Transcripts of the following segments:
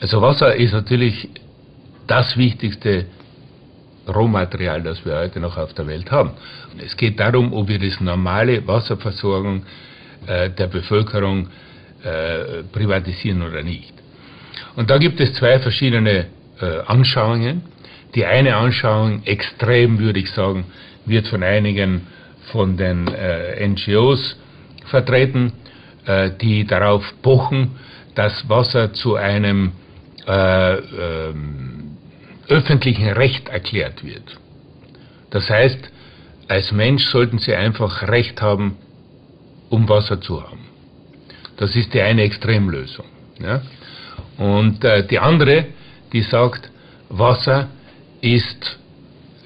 Also Wasser ist natürlich das wichtigste Rohmaterial, das wir heute noch auf der Welt haben. Es geht darum, ob wir das normale Wasserversorgung der Bevölkerung privatisieren oder nicht. Und da gibt es zwei verschiedene Anschauungen. Die eine Anschauung, extrem würde ich sagen, wird von einigen von den NGOs vertreten, die darauf pochen, dass Wasser zu einem öffentlichen Recht erklärt wird. Das heißt, als Mensch sollten Sie einfach Recht haben, um Wasser zu haben. Das ist die eine Extremlösung. Ja? Und die andere, die sagt, Wasser ist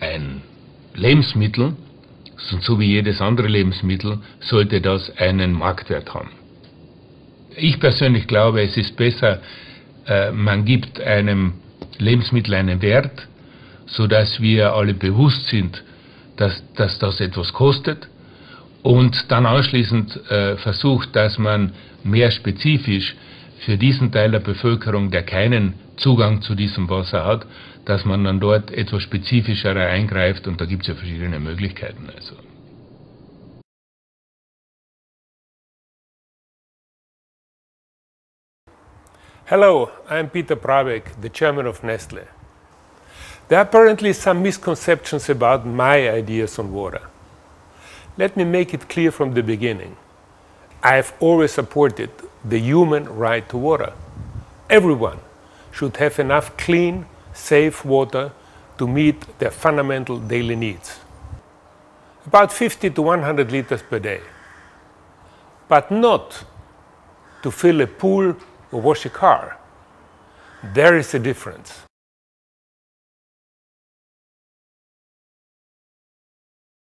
ein Lebensmittel, und so wie jedes andere Lebensmittel sollte das einen Marktwert haben. Ich persönlich glaube, es ist besser, man gibt einem Lebensmittel einen Wert, sodass wir alle bewusst sind, dass das etwas kostet, und dann anschließend versucht, dass man mehr spezifisch für diesen Teil der Bevölkerung, der keinen Zugang zu diesem Wasser hat, dass man dann dort etwas spezifischer eingreift, und da gibt es ja verschiedene Möglichkeiten. Also. Hello, I'm Peter Brabeck, the chairman of Nestle. There are apparently some misconceptions about my ideas on water. Let me make it clear from the beginning. I've always supported the human right to water. Everyone should have enough clean, safe water to meet their fundamental daily needs. About 50 to 100 liters per day. But not to fill a pool or wash a car. There is a difference.